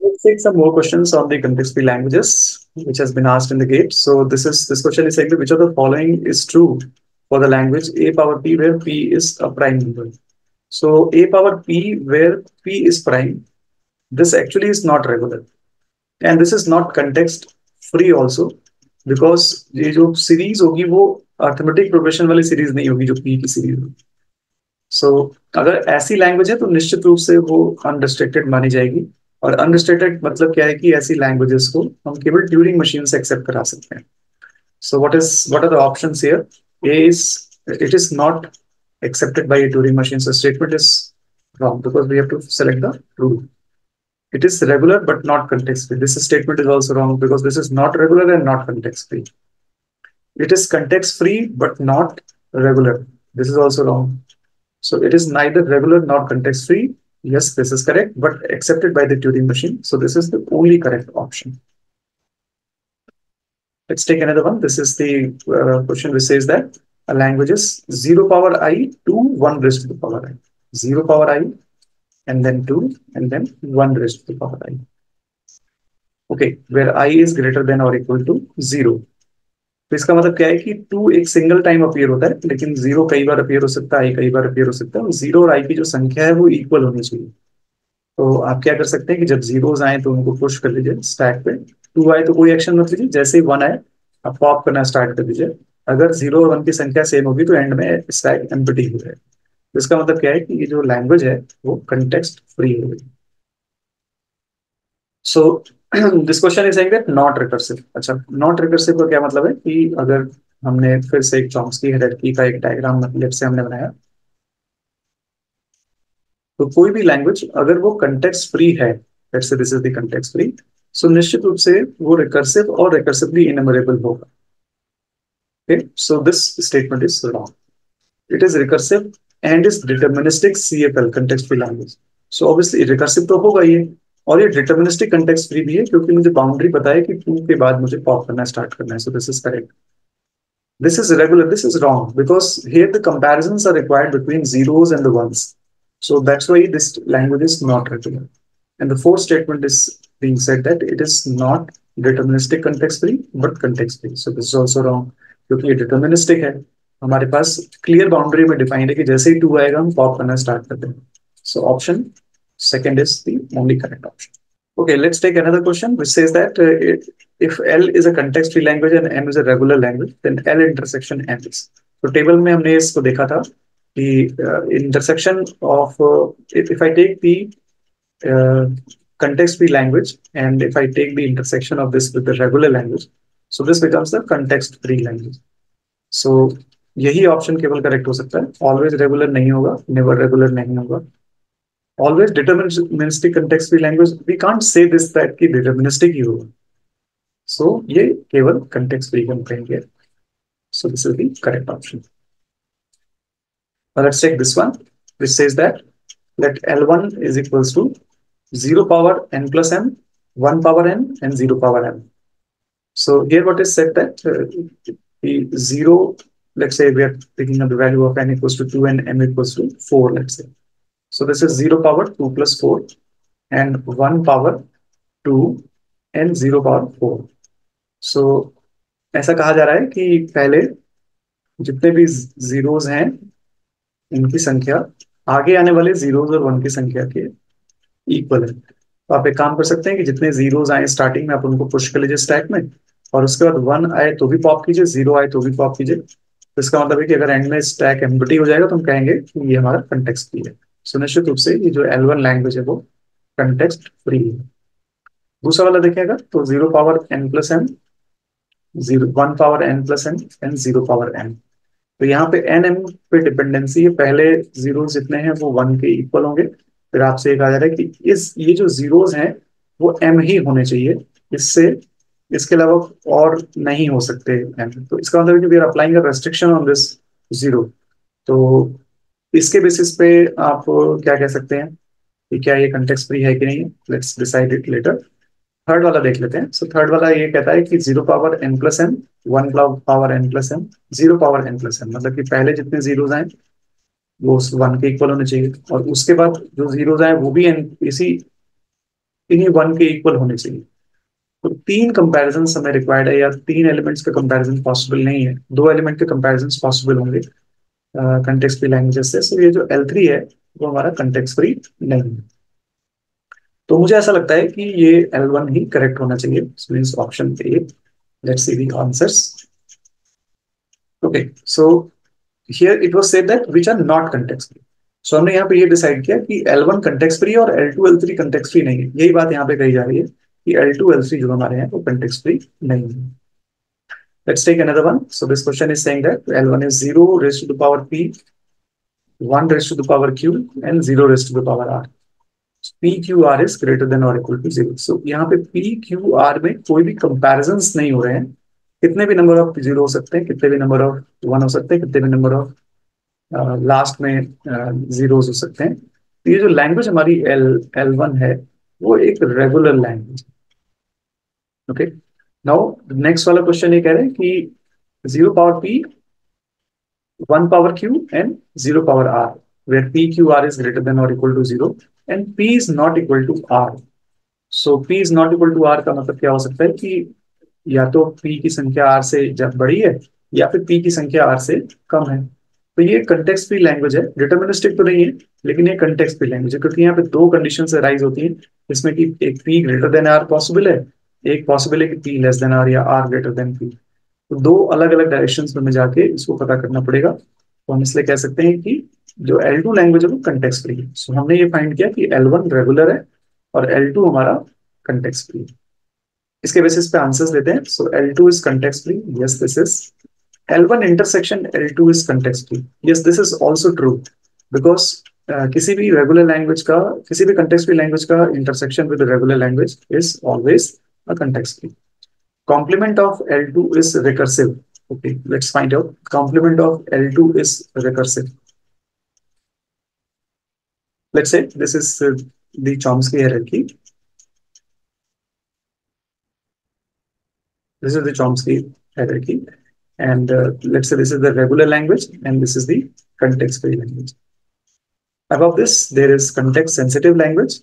Let's take some more questions on the context free languages, which has been asked in the GATE. So this question is saying which of the following is true for the language A power P where P is a prime number. So A power P where P is prime, this actually is not regular. And this is not context free also, because the series will be arithmetic progression wali series nahi hogi jo P ki series ho. So agar aisi language hai to निश्चित रूप से वो unrestricted मानी जाएगी, और unrestricted मतलब क्या है कि ऐसी languages को हम केवल Turing machine से accept करा सकते हैं. So what are the options here? A is it is not accepted by a Turing machine, so statement is wrong because we have to select the true. It is regular but not context free. This statement is also wrong because this is not regular and not context free. It is context free but not regular. This is also wrong. So it is neither regular nor context free. Yes, this is correct, but accepted by the Turing machine. So this is the only correct option. Let's take another one. This is the question which says that a language is 0 power I to 1 raised to the power I. 0 power I and then 2 and then 1 raised to the power I. Okay, where I is greater than or equal to 0. तो इसका मतलब क्या है कि 2 एक single time appear होता है, लेकिन 0 कई बार अपीयर हो सकता है, i कई बार अपीयर हो सकता है. 0 और i की जो संख्या है वो इक्वल होनी चाहिए. तो आप क्या कर सकते हैं कि जब zeros आए तो उनको पुश कर लीजिए स्टैक पे. 2 आए तो कोई एक्शन मत लीजिए, जैसे ही 1 आए आप पॉप करना स्टार्ट कर दीजिए. अगर 0 और 1 की संख्या सेम होगी तो एंड में स्टैक एम्प्टी हो जाएगा. तो इसका मतलब क्या है कि ये जो लैंग्वेज है वो कॉन्टेक्स्ट फ्री हो गई. सो this question is saying that not recursive. अच्छा, not recursive का क्या मतलब है कि अगर हमने फिर से एक चॉम्स्की हायरार्की का एक डायग्राम मतलब से हमने बनाया, तो कोई भी लैंग्वेज अगर वो कंटेक्स्ट फ्री है, let's say this is the context free, so निश्चित रूप से वो recursive और recursively enumerable होगा. Okay, so this statement is wrong. It is recursive and is deterministic CFL context free language. So obviously recursive तो होगा ये, और ये डिटर्मिनिस्टिक कंटेक्स्ट फ्री भी है क्योंकि मुझे बाउंड्री पता है कि 2 के बाद मुझे पॉप करना स्टार्ट करना है. So this is correct. This is regular, this is wrong because here the comparisons are required between zeros and the ones, so that's why this language is not regular. And the fourth statement is being said that it is not deterministic context free but context free, so this is also wrong क्योंकि ये deterministic है. हमारे पास clear boundary में defined है कि जैसे ही 2 आएगा हम पॉप करना स्टार्ट करते हैं. So option second is the only correct option. Okay, let's take another question which says that if L is a context-free language and M is a regular language, then L intersection M is. So table में हमने इसको देखा था कि intersection of if I take the context-free language and if I take the intersection of this with the regular language, so this becomes the context-free language. So यही option केवल correct हो सकता है. Always regular नहीं होगा, never regular नहीं होगा. Always deterministic context free language, we can't say this that ki deterministic hi hoga. So ye keval context free complaint here, so this is the correct option. Now let's take this one which says that let L1 is equals to 0 power n plus m, 1 power n and 0 power m. So here what is said that the 0, let's say we are taking up the value of n equals to 2 and m equals to 4, let's say. So this is 0 power 2 plus 4 and 1 power 2 and 0 power 4. So ऐसा कहा जा रहा है कि पहले जितने भी zeros हैं इनकी संख्या आगे आने वाले zeros और 1 की संख्या के equal है. तो आप एक काम कर सकते हैं कि जितने zeros आए starting में आप उनको push कर लीजिए stack में, और उसके बाद 1 आए तो भी pop कीजिए, 0 आए तो भी pop कीजिए. तो इसका मतलब है कि अगर end में stack empty हो जाएगा तो हम कहेंगे कि ये हमारा context free है. So निश्चित रूप से ये जो L1 लैंग्वेज है वो कंटेक्स्ट फ्री है. दूसरा वाला देखिएगा तो 0 power n plus m, 1 power n plus m and 0 power m. तो यहाँ पे n m पे डिपेंडेंसी है, पहले जीरोस जितने हैं वो 1 के इक्वल होंगे. फिर आपसे ये कहा जा रहा है कि इस ये जो जीरोस हैं वो m ही होने चाहिए, इससे इसके अलावा और नहीं हो सकते m. तो इसका मतलब है कि we are applying a restriction on this zero. तो इसके बेसिस पे आप क्या कह सकते हैं कि क्या ये कंटेक्स्ट फ्री है कि नहीं, let's decide it later. Third वाला देख लेते हैं. सो थर्ड वाला ये कहता है कि 0 power n plus m, 1 power n plus m, 0 power n plus m, मतलब कि पहले जितने जीरोस आए वो 1 के इक्वल होने चाहिए, और उसके बाद जो जीरोस आए वो भी n इसी इन्हीं 1 के इक्वल होने चाहिए। तो तीन कंपैरिजन हमें रिक्वायर्ड है, या तीन एलिमेंट्स का कंपैरिजन पॉसिबल नहीं है, दो एलिमेंट के कंपैरिजन पॉसिबल होंगे कंटेक्स्ट फ्री लैंग्वेजेस से। सो ये जो L3 है वो हमारा कंटेक्स्ट फ्री नहीं है। तो मुझे ऐसा लगता है कि ये L1 ही करेक्ट होना चाहिए, option A. Let's see the answers. Okay, so here it was said that which are not context free. So हमने यहाँ पे ये डिसाइड किया कि L1 कंटेक्स्ट फ्री और L2 L3 कंटेक्स्ट फ्री नहीं है। यही बात यहाँ पे कही जा रही है कि L2 L3 जो हमारे हैं वो कंटेक्स्ट फ्री नहीं है। Let's take another one. So this question is saying that L1 is 0 raised to the power P, 1 raised to the power Q, and 0 raised to the power R. So PQR is greater than or equal to 0. So यहाँ पे PQR में कोई भी comparisons नहीं हो रहे हैं। कितने भी number of 0 हो सकते हैं, कितने भी number of 1 हो सकते हैं, कितने भी number of last में 0s हो सकते हैं। तो ये जो language हमारी L1 है, वो एक regular language है। Okay? नेक्स्ट वाला क्वेश्चन ये कह रहे हैं कि 0 power P, 1 power Q and 0 power R, where P Q R is greater than और equal to 0 and P is not equal to R. So P is not equal to R का मतलब क्या हो सकता है कि या तो पी की संख्या आर से बड़ी है या फिर पी की संख्या आर से कम है। तो ये कंटेक्स्ट फ्री लैंग्वेज है, डिटर्मिनिस्टिक तो नहीं है लेकिन ये कंटेक्स्ट फ्री लैंग्वेज है, क्योंकि यहाँ पे दो कंडीशंस अराइज होती हैं जिसमें कि एक P greater than R possible है, एक पॉसिबल है कि P लेस देन R या R ग्रेटर देन P। तो दो अलग अलग डायरेक्शन में जाके इसको पता करना पड़ेगा। तो हम इसलिए कह सकते हैं कि जो L2 लैंग्वेज है वो कंटेक्स्ट फ्री है। सो हमने ये फाइंड किया कि L1 रेगुलर है और L2 हमारा कंटेक्स्ट फ्री है। इसके बेसिस पे आंसर्स देते हैं। So L2 is context free, yes this is. L1 intersection L2 is context free, yes this is also true, because किसी भी रेगुलर लैंग्वेज का, किसी भी कंटेक्स्ट फ्री लैंग्वेज का intersection with regular language is always context free. Complement of L2 is recursive. Okay, let's find out. Complement of L2 is recursive. Let's say this is the Chomsky hierarchy. This is the Chomsky hierarchy, and let's say this is the regular language, and this is the context-free language. Above this, there is context-sensitive language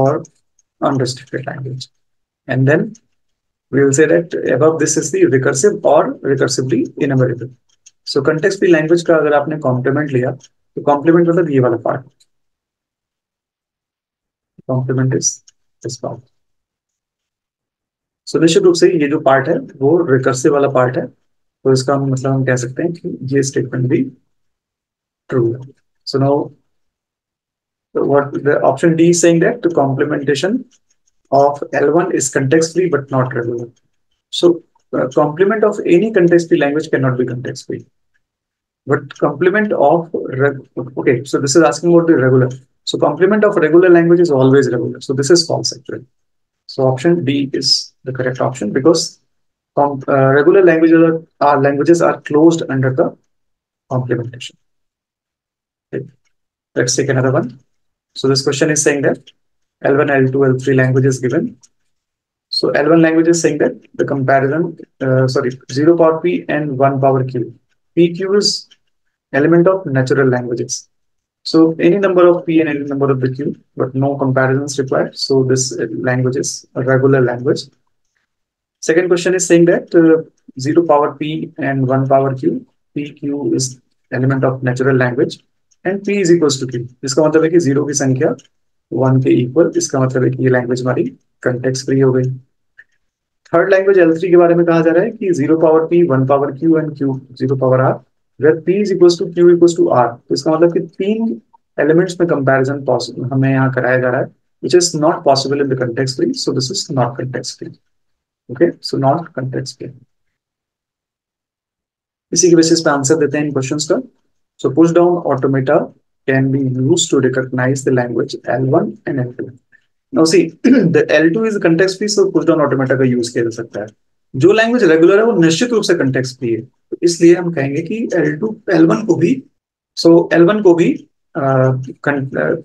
or unrestricted language. And then we will say that above this is the recursive or recursively enumerable. So context free language का अगर आपने complement लिया तो complement मतलब ये वाला part, complement is this part. So निश्चित रूप से ये जो part है वो recursive वाला part है, तो इसका मतलब हम कह सकते हैं कि ये statement भी true है. So now what the option D is saying that to complementation of L1 is context free but not regular. So complement of any context free language cannot be context free. But complement of okay, so this is asking about the regular. So complement of regular language is always regular. So this is false actually. So option D is the correct option because regular languages are closed under the complementation. Okay. Let's take another one. So this question is saying that L1, L2, L3 language is given. So L1 language is saying that the comparison, 0 power P and 1 power Q. PQ is element of natural languages. So any number of P and any number of the Q, but no comparisons required. So this language is a regular language. Second question is saying that 0 power P and 1 power Q. PQ is element of natural language and P is equals to Q. This means 0 is equal to 1 के equal, इसका मतलब है कि ये language हमारी context free हो गई। Third language L3 के बारे में कहा जा रहा है कि 0 power P, 1 power Q and Q 0 power R, where P is equals to Q equals to R। तो इसका मतलब कि तीन एलिमेंट्स में कंपैरिजन पॉसिबल हमें यहाँ कराया जा रहा है, which is not possible in the context free. So this is not context free. Okay, so not context free. इसी के बेसिस पे आंसर देते हैं इन क्वेश्चंस का। So push down automata can be used to recognize the language L1 and L2. Now see, the L2 is context free, so push down automata का use किया जा सकता है। जो language regular है वो निश्चित रूप से context free है, तो इसलिए हम कहेंगे कि L1 को भी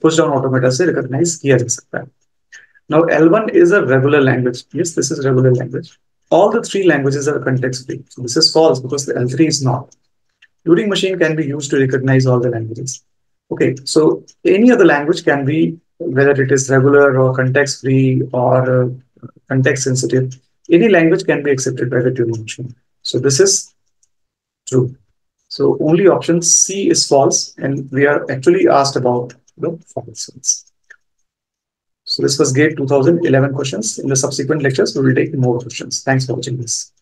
push down automata से recognize किया जा सकता है। Now L1 is a regular language. Yes, this is regular language. All the three languages are context free. So this is false because the L3 is not. Turing machine can be used to recognize all the languages. Okay, so any other language can be whether it is regular or context-free or context-sensitive, any language can be accepted by the tuning machine. So this is true. So only option C is false, and we are actually asked about the false ones. So this was GATE 2011 questions. In the subsequent lectures, we will take more questions. Thanks for watching this.